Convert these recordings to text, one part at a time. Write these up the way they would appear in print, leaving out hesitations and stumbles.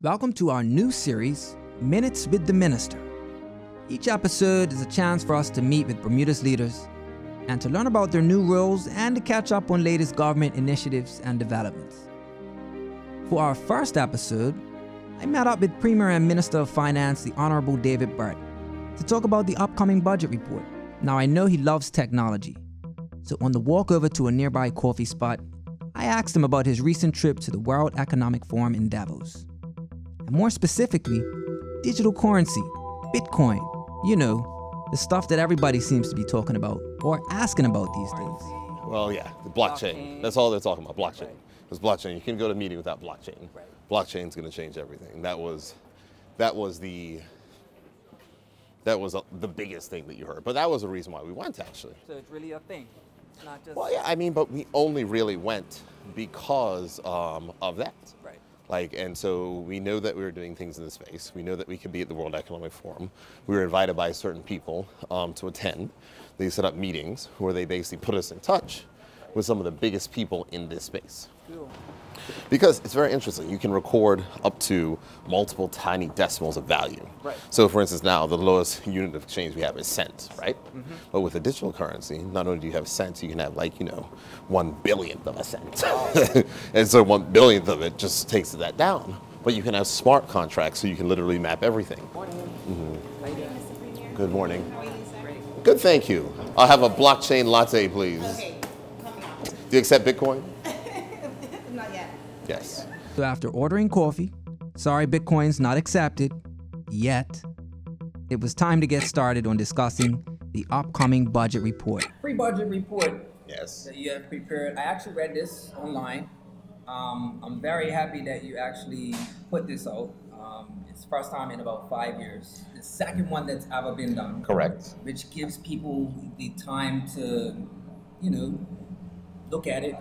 Welcome to our new series, Minutes with the Minister. Each episode is a chance for us to meet with Bermuda's leaders and to learn about their new roles and to catch up on latest government initiatives and developments. For our first episode, I met up with Premier and Minister of Finance, the Honorable David Burt, to talk about the upcoming budget report. Now I know he loves technology, so on the walk over to a nearby coffee spot, I asked him about his recent trip to the World Economic Forum in Davos. And more specifically, digital currency, Bitcoin, you know, the stuff that everybody seems to be talking about or asking about these days. Well, yeah, the blockchain. That's all they're talking about, blockchain. Because blockchain, you can go to a meeting without blockchain. Right. Blockchain's going to change everything. That was the biggest thing that you heard. But that was the reason why we went, actually. So it's really a thing, not just... Well, yeah, I mean, but we only really went because of that. Right. And so we know that we were doing things in the space. We know that we could be at the World Economic Forum. We were invited by certain people to attend. They set up meetings where they basically put us in touch with some of the biggest people in this space. Cool. Because it's very interesting. You can record up to multiple tiny decimals of value. Right. So for instance, now the lowest unit of exchange we have is cents, right? Mm-hmm. But with a digital currency, not only do you have cents, you can have 1 billionth of a cent. Oh. And so 1 billionth of it just takes that down. But you can have smart contracts, so you can literally map everything. Morning. Mm-hmm. How you doing? Good morning. How are you, sir? Good, thank you. I'll have a blockchain latte, please. Okay. Do you accept Bitcoin? Not yet. Yes. So after ordering coffee, sorry Bitcoin's not accepted yet, it was time to get started on discussing the upcoming budget report. Pre-budget report. Yes. That you have prepared. I actually read this online. I'm very happy that you actually put this out. It's the first time in about 5 years. The second one that's ever been done. Correct. Which gives people the time to, look at it,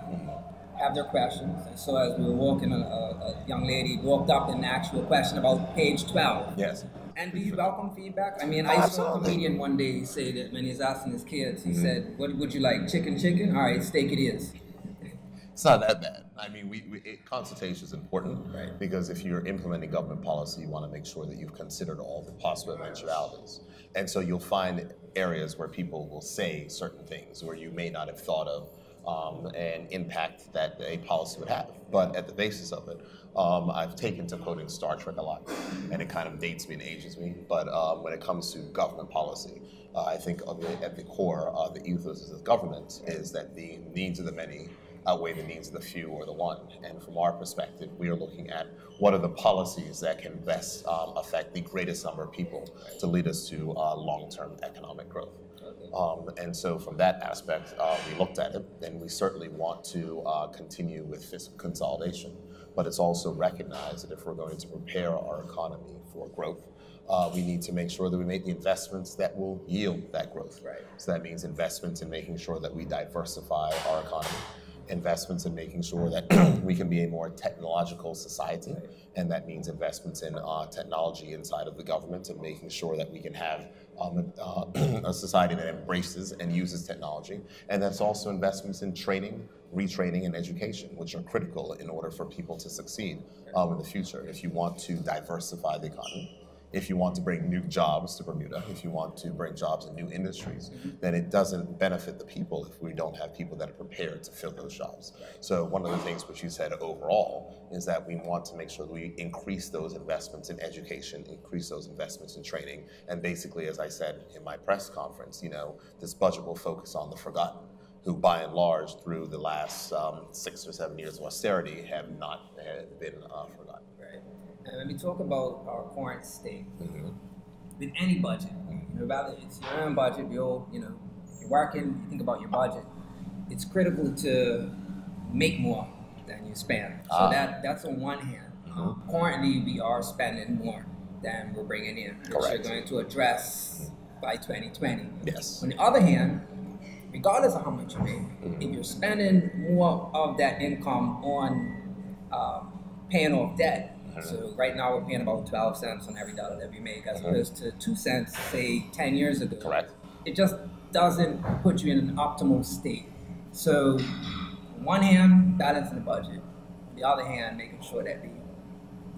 have their questions. I saw as we were walking, a young lady walked up and asked a question about page 12. Yes. And do you welcome feedback? I mean, I saw a comedian one day say that when he's asking his kids, he said, "What would you like, chicken? All right, steak it is." It's not that bad. I mean, consultation is important, right? Because if you're implementing government policy, you want to make sure that you've considered all the possible eventualities. And so you'll find areas where people will say certain things where you may not have thought of and impact that a policy would have. But at the basis of it, I've taken to quoting Star Trek a lot, and it kind of dates me and ages me. But when it comes to government policy, I think at the core, the ethos of government is that the needs of the many outweigh the needs of the few or the one. And from our perspective, we are looking at what are the policies that can best affect the greatest number of people to lead us to long-term economic growth. And so from that aspect, we looked at it, and we certainly want to continue with fiscal consolidation. But it's also recognized that if we're going to prepare our economy for growth, we need to make sure that we make the investments that will yield that growth. Right. So that means investments in making sure that we diversify our economy, investments in making sure that we can be a more technological society, and that means investments in technology inside of the government and making sure that we can have a society that embraces and uses technology. And that's also investments in training, retraining, and education, which are critical in order for people to succeed in the future. If you want to diversify the economy, if you want to bring new jobs to Bermuda, if you want to bring jobs in new industries, then it doesn't benefit the people if we don't have people that are prepared to fill those jobs. So one of the things which you said overall is that we want to make sure that we increase those investments in education, increase those investments in training, and basically, as I said in my press conference, this budget will focus on the forgotten, who by and large through the last 6 or 7 years of austerity have not been forgotten. Right. And when we talk about our current state, with any budget, whether it's your own budget, you're working, you think about your budget, it's critical to make more than you spend. So that's on one hand. Currently, we are spending more than we're bringing in, which we're going to address by 2020. Yes. On the other hand, regardless of how much you make, if you're spending more of that income on paying off debt, so right now we're paying about 12 cents on every dollar that we make as opposed to 2 cents, say 10 years ago. Correct. It just doesn't put you in an optimal state. So on one hand, balancing the budget. On the other hand, making sure that we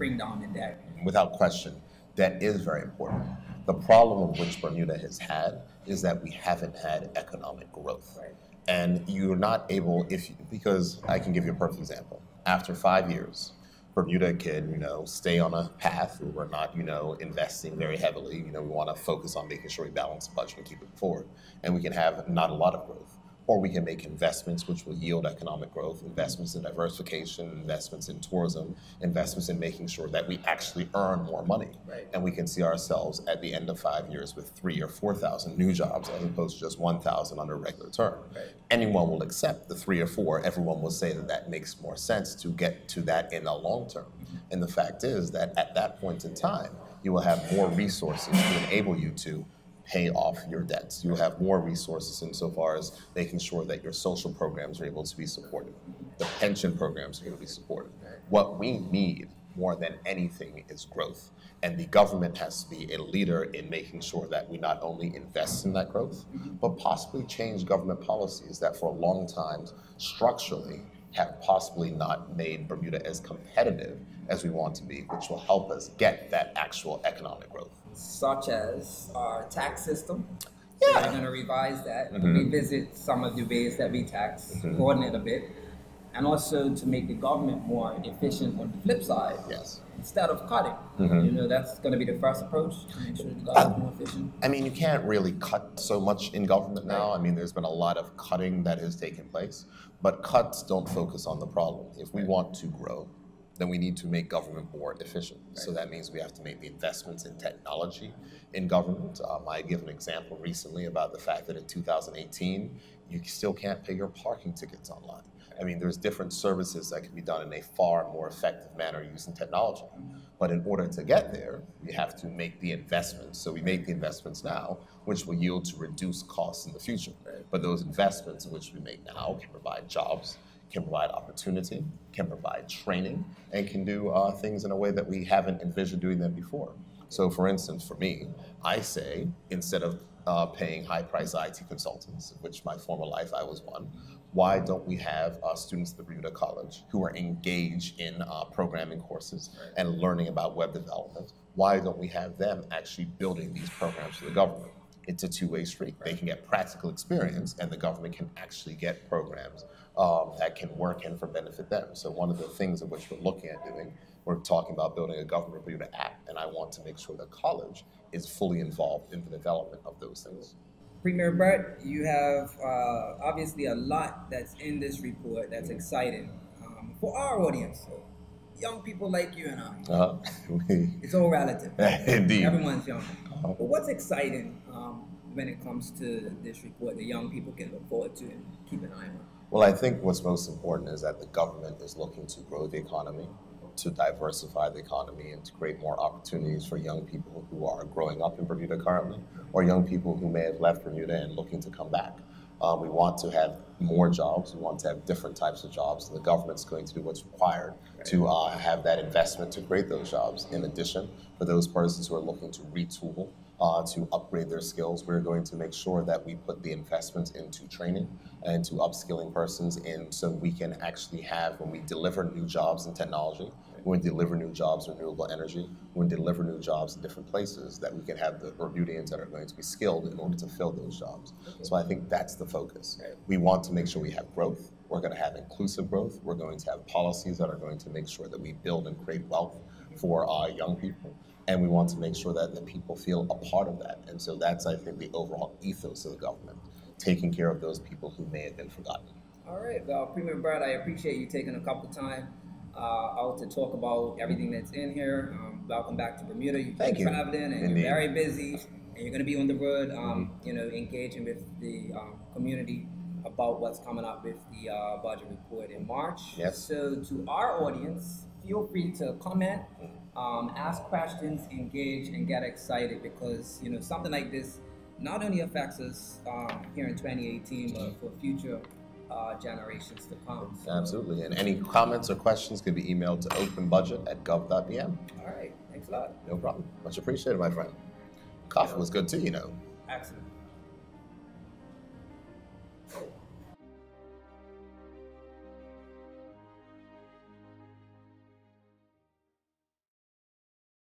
bring down the debt. Without question, debt is very important. The problem of which Bermuda has had is that we haven't had economic growth. Right. And you're not able, because I can give you a perfect example. After 5 years, Bermuda can, stay on a path where we're not, investing very heavily. We want to focus on making sure we balance the budget and keep it forward. And we can have not a lot of growth. Or we can make investments which will yield economic growth, investments in diversification, investments in tourism, investments in making sure that we actually earn more money. Right. And we can see ourselves at the end of 5 years with 3,000 or 4,000 new jobs as opposed to just 1,000 under regular term. Right. Anyone will accept the 3 or 4. Everyone will say that that makes more sense to get to that in the long term. Mm-hmm. And the fact is that at that point in time, you will have more resources to enable you to pay off your debts. You have more resources insofar as making sure that your social programs are able to be supported. The pension programs are going to be supported. What we need more than anything is growth. And the government has to be a leader in making sure that we not only invest in that growth, but possibly change government policies that for a long time structurally have possibly not made Bermuda as competitive as we want to be, which will help us get that actual economic growth. Such as our tax system. Yeah. So we're going to revise that, revisit some of the ways that we tax, broaden it a bit, and also to make the government more efficient on the flip side. Yes. Instead of cutting, that's going to be the first approach to make sure the government is more efficient. I mean, you can't really cut so much in government now. I mean, there's been a lot of cutting that has taken place, but cuts don't focus on the problem. If we want to grow, then we need to make government more efficient. Right. So that means we have to make the investments in technology in government. I gave an example recently about the fact that in 2018, you still can't pay your parking tickets online. I mean, there's different services that can be done in a far more effective manner using technology. But in order to get there, we have to make the investments. So we make the investments now, which will yield to reduced costs in the future. But those investments which we make now can provide jobs, can provide opportunity, can provide training, and can do things in a way that we haven't envisioned doing them before. So for instance, for me, I say, instead of paying high-priced IT consultants, which my former life I was one, why don't we have students at the Bermuda College who are engaged in programming courses and learning about web development? Why don't we have them actually building these programs for the government? It's a two-way street. They can get practical experience, and the government can actually get programs that can work and for benefit them. So one of the things of which we're looking at doing, we're talking about building a government Bermuda app, and I want to make sure the college is fully involved in the development of those things. Premier Burt, you have obviously a lot that's in this report that's exciting for our audience. So young people like you and I. It's all relative. Indeed. Everyone's young. But what's exciting when it comes to this report that young people can look forward to and keep an eye on? Well, I think what's most important is that the government is looking to grow the economy, to diversify the economy, and to create more opportunities for young people who are growing up in Bermuda currently, or young people who may have left Bermuda and looking to come back. We want to have more jobs. We want to have different types of jobs, and the government's going to do what's required to have that investment to create those jobs. In addition, for those persons who are looking to retool, to upgrade their skills, we're going to make sure that we put the investments into training and to upskilling persons in so we can actually have, when we deliver new jobs in technology, when we deliver new jobs in renewable energy, when we deliver new jobs in different places, that we can have the Bermudians that are going to be skilled in order to fill those jobs. So I think that's the focus. We want to make sure we have growth. We're going to have inclusive growth. We're going to have policies that are going to make sure that we build and create wealth for our young people. And we want to make sure that the people feel a part of that. And so that's, I think, the overall ethos of the government, taking care of those people who may have been forgotten. All right. Well, Premier Burt, I appreciate you taking a couple of time out to talk about everything that's in here. Welcome back to Bermuda. You've been traveling and you're very busy, and you're going to be on the road, engaging with the community about what's coming up with the budget report in March. Yes. So to our audience, feel free to comment, ask questions, engage, and get excited because something like this not only affects us here in 2018, but for future generations to come. So. Absolutely, and any comments or questions could be emailed to openbudget@gov.bm. All right, thanks a lot. No problem. Much appreciated, my friend. Coffee was good too, Excellent.